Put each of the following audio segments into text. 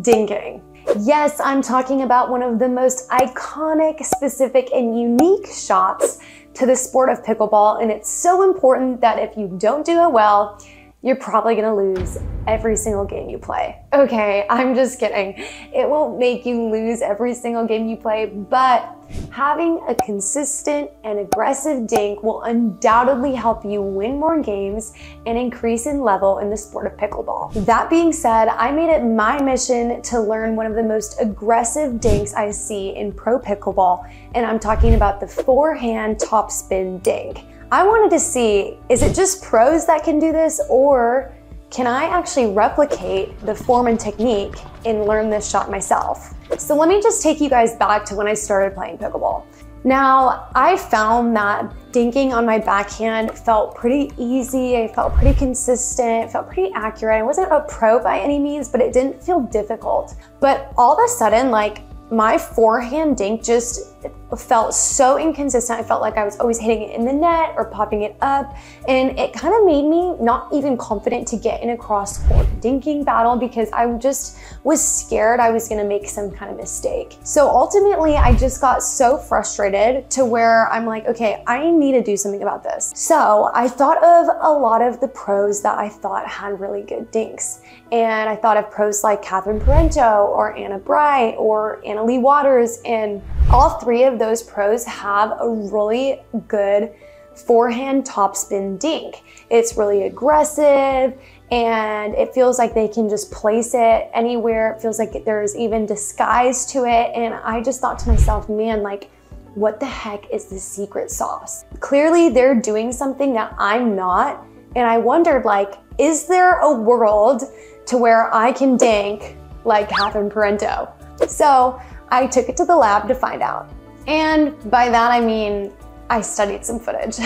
dinking. Yes, I'm talking about one of the most iconic, specific, and unique shots to the sport of pickleball, and it's so important that if you don't do it well, you're probably gonna lose every single game you play. Okay, I'm just kidding. It won't make you lose every single game you play, but having a consistent and aggressive dink will undoubtedly help you win more games and increase in level in the sport of pickleball. That being said, I made it my mission to learn one of the most aggressive dinks I see in pro pickleball, and I'm talking about the forehand topspin dink. I wanted to see, is it just pros that can do this, or can I actually replicate the form and technique and learn this shot myself? So let me just take you guys back to when I started playing pickleball. Now, I found that dinking on my backhand felt pretty easy, I felt pretty consistent, it felt pretty accurate. I wasn't a pro by any means, but it didn't feel difficult. But all of a sudden, like, my forehand dink just felt so inconsistent. I felt like I was always hitting it in the net or popping it up, and it kind of made me not even confident to get in a cross-court dinking battle because I just was scared I was gonna make some kind of mistake. So ultimately, I just got so frustrated to where I'm like, okay, I need to do something about this. So I thought of a lot of the pros that I thought had really good dinks, and I thought of pros like Catherine Parenteau or Anna Bry or Anna Lee Waters, and all three of those pros have a really good forehand topspin dink. It's really aggressive and it feels like they can just place it anywhere. It feels like there's even disguise to it, and I just thought to myself, man, like, what the heck is the secret sauce? Clearly they're doing something that I'm not, and I wondered, like, is there a world to where I can dink like Catherine Parenteau? So I took it to the lab to find out. And by that, I mean, I studied some footage.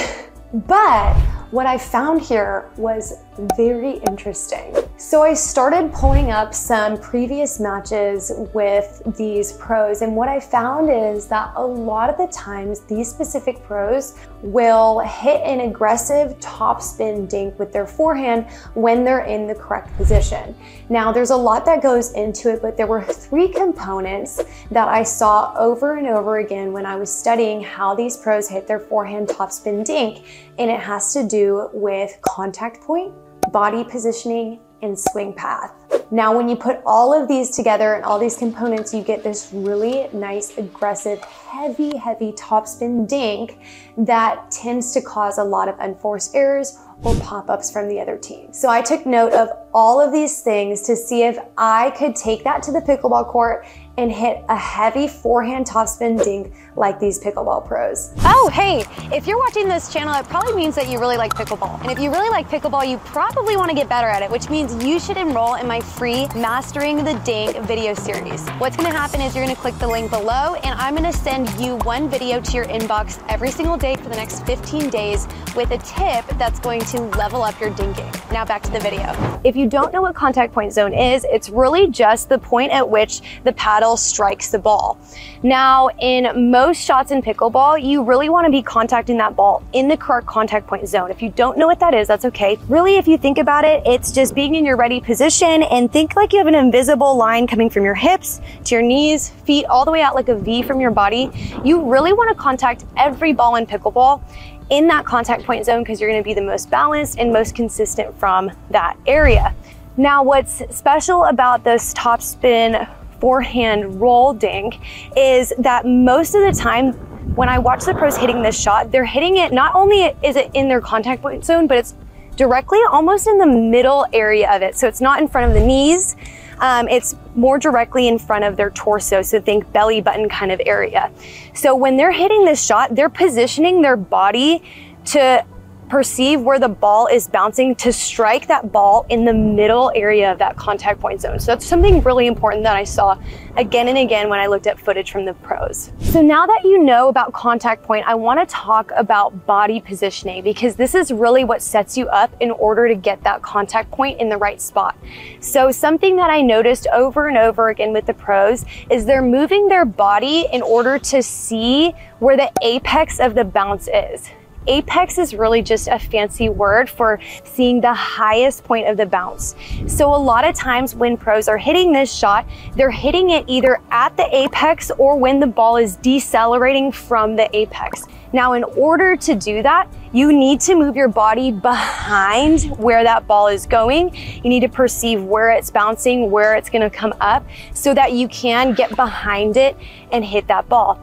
But what I found here was very interesting. So I started pulling up some previous matches with these pros, and what I found is that a lot of the times these specific pros will hit an aggressive topspin dink with their forehand when they're in the correct position. Now, there's a lot that goes into it, but there were three components that I saw over and over again when I was studying how these pros hit their forehand topspin dink, and it has to do with contact point, body positioning, and swing path. Now, when you put all of these together and all these components, you get this really nice, aggressive, heavy, heavy topspin dink that tends to cause a lot of unforced errors or pop-ups from the other team. So I took note of all of these things to see if I could take that to the pickleball court and hit a heavy forehand topspin dink like these pickleball pros. Oh, hey, if you're watching this channel, it probably means that you really like pickleball. And if you really like pickleball, you probably wanna get better at it, which means you should enroll in my free Mastering the Dink video series. What's gonna happen is you're gonna click the link below, and I'm gonna send you one video to your inbox every single day for the next 15 days with a tip that's going to level up your dinking. Now back to the video. If you don't know what contact point zone is, it's really just the point at which the paddle strikes the ball. Now, in most shots in pickleball, you really want to be contacting that ball in the correct contact point zone. If you don't know what that is, that's okay. Really, if you think about it, it's just being in your ready position, and think like you have an invisible line coming from your hips to your knees, feet, all the way out like a V from your body. You really want to contact every ball in pickleball in that contact point zone because you're going to be the most balanced and most consistent from that area. Now, what's special about this topspin forehand roll dink is that most of the time when I watch the pros hitting this shot, they're hitting it, not only is it in their contact point zone, but it's directly almost in the middle area of it. So it's not in front of the knees, it's more directly in front of their torso. So think belly button kind of area. So when they're hitting this shot, they're positioning their body to perceive where the ball is bouncing to strike that ball in the middle area of that contact point zone. So that's something really important that I saw again and again when I looked at footage from the pros. So now that you know about contact point, I want to talk about body positioning, because this is really what sets you up in order to get that contact point in the right spot. So something that I noticed over and over again with the pros is they're moving their body in order to see where the apex of the bounce is. Apex is really just a fancy word for seeing the highest point of the bounce. So a lot of times when pros are hitting this shot, they're hitting it either at the apex or when the ball is decelerating from the apex. Now, in order to do that, you need to move your body behind where that ball is going. You need to perceive where it's bouncing, where it's gonna come up, so that you can get behind it and hit that ball.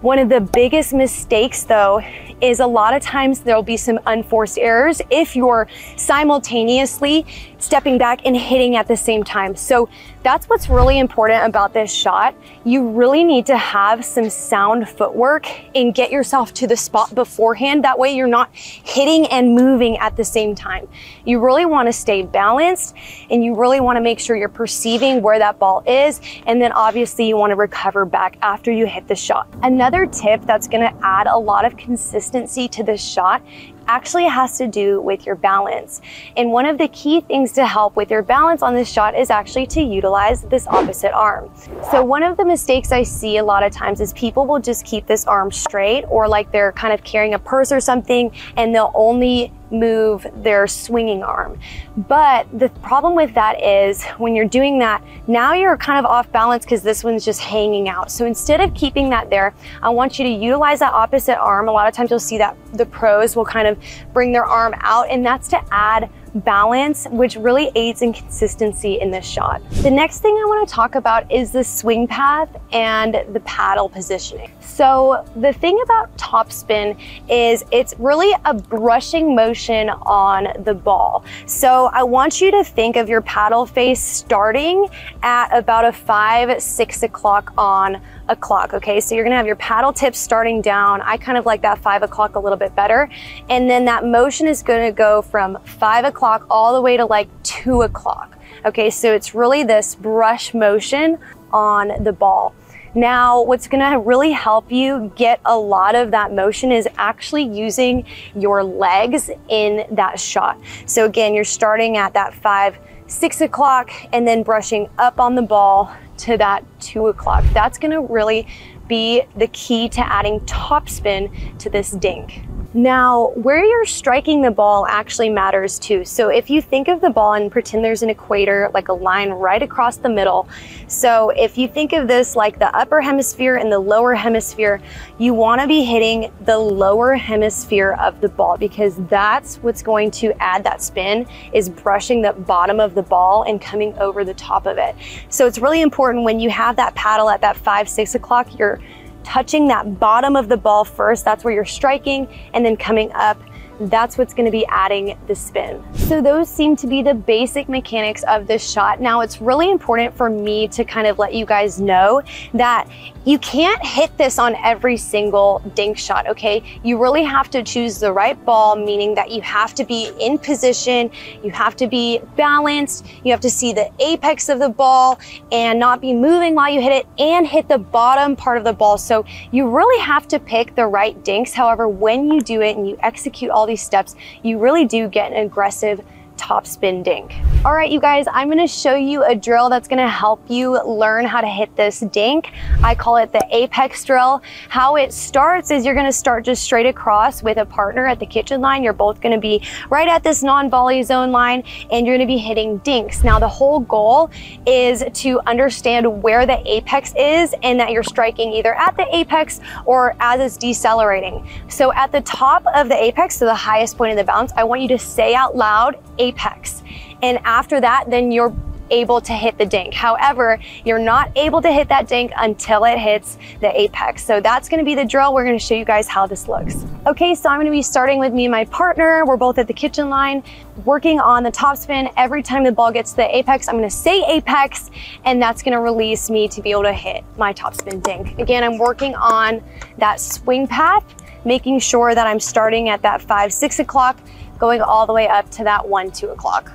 One of the biggest mistakes though is a lot of times there'll be some unforced errors if you're simultaneously stepping back and hitting at the same time. So that's what's really important about this shot. You really need to have some sound footwork and get yourself to the spot beforehand. That way you're not hitting and moving at the same time. You really want to stay balanced, and you really want to make sure you're perceiving where that ball is, and then obviously you want to recover back after you hit the shot. Another tip that's going to add a lot of consistency to this shot actually has to do with your balance. And one of the key things to help with your balance on this shot is actually to utilize this opposite arm. So one of the mistakes I see a lot of times is people will just keep this arm straight, or like they're kind of carrying a purse or something, and they'll only move their swinging arm. But the problem with that is when you're doing that, now you're kind of off balance because this one's just hanging out. So instead of keeping that there, I want you to utilize that opposite arm. A lot of times you'll see that the pros will kind of bring their arm out, and that's to add balance, which really aids in consistency in this shot. The next thing I want to talk about is the swing path and the paddle positioning. So the thing about topspin is it's really a brushing motion on the ball. So I want you to think of your paddle face starting at about a 5-6 o'clock on a clock. Okay, so you're gonna have your paddle tips starting down. I kind of like that 5 o'clock a little bit better. And then that motion is gonna go from 5 o'clock all the way to like 2 o'clock. Okay, so it's really this brush motion on the ball. Now, what's gonna really help you get a lot of that motion is actually using your legs in that shot. So again, you're starting at that 5-6 o'clock and then brushing up on the ball to that 2 o'clock. That's gonna really be the key to adding topspin to this dink. Now, where you're striking the ball actually matters too. So if you think of the ball and pretend there's an equator, like a line right across the middle. So if you think of this like the upper hemisphere and the lower hemisphere, you wanna be hitting the lower hemisphere of the ball, because that's what's going to add that spin, is brushing the bottom of the ball and coming over the top of it. So it's really important when you have that paddle at that 5-6 o'clock, you're touching that bottom of the ball first. That's where you're striking, and then coming up. That's what's gonna be adding the spin. So those seem to be the basic mechanics of this shot. Now, it's really important for me to kind of let you guys know that you can't hit this on every single dink shot, okay? You really have to choose the right ball, meaning that you have to be in position, you have to be balanced, you have to see the apex of the ball and not be moving while you hit it, and hit the bottom part of the ball. So you really have to pick the right dinks. However, when you do it and you execute all these steps, you really do get an aggressive topspin dink. All right, you guys, I'm gonna show you a drill that's gonna help you learn how to hit this dink. I call it the apex drill. How it starts is you're gonna start just straight across with a partner at the kitchen line. You're both gonna be right at this non-volley zone line, and you're gonna be hitting dinks. Now, the whole goal is to understand where the apex is, and that you're striking either at the apex or as it's decelerating. So at the top of the apex, so the highest point of the bounce, I want you to say out loud, apex. And after that, then you're able to hit the dink. However, you're not able to hit that dink until it hits the apex. So that's gonna be the drill. We're gonna show you guys how this looks. Okay, so I'm gonna be starting with me and my partner. We're both at the kitchen line, working on the topspin. Every time the ball gets to the apex, I'm gonna say apex, and that's gonna release me to be able to hit my topspin dink. Again, I'm working on that swing path, making sure that I'm starting at that 5-6 o'clock, going all the way up to that 1-2 o'clock.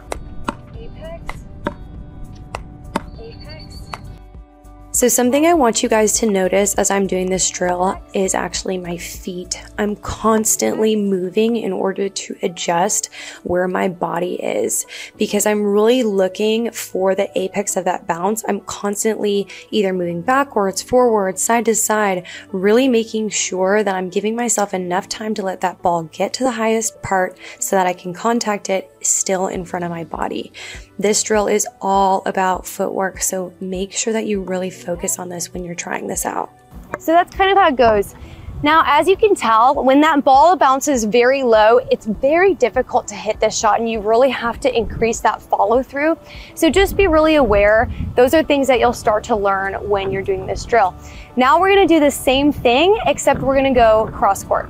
Apex, apex, So something I want you guys to notice as I'm doing this drill is actually my feet. I'm constantly moving in order to adjust where my body is because I'm really looking for the apex of that bounce. I'm constantly either moving backwards, forwards, side to side, really making sure that I'm giving myself enough time to let that ball get to the highest part so that I can contact it still in front of my body. This drill is all about footwork, so make sure that you really focus on this when you're trying this out. So that's kind of how it goes. Now, as you can tell, when that ball bounces very low, it's very difficult to hit this shot and you really have to increase that follow through. So just be really aware. Those are things that you'll start to learn when you're doing this drill. Now we're gonna do the same thing, except we're gonna go cross court.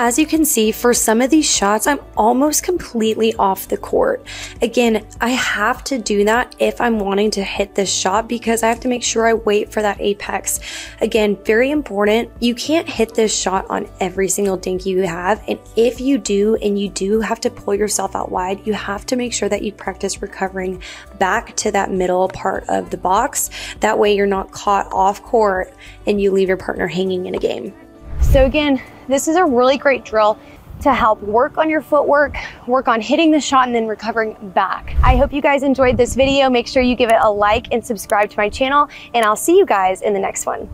As you can see, for some of these shots, I'm almost completely off the court. Again, I have to do that if I'm wanting to hit this shot because I have to make sure I wait for that apex. Again, very important. You can't hit this shot on every single dink you have. And if you do, and you do have to pull yourself out wide, you have to make sure that you practice recovering back to that middle part of the box. That way you're not caught off court and you leave your partner hanging in a game. So again, this is a really great drill to help work on your footwork, work on hitting the shot and then recovering back. I hope you guys enjoyed this video. Make sure you give it a like and subscribe to my channel, and I'll see you guys in the next one.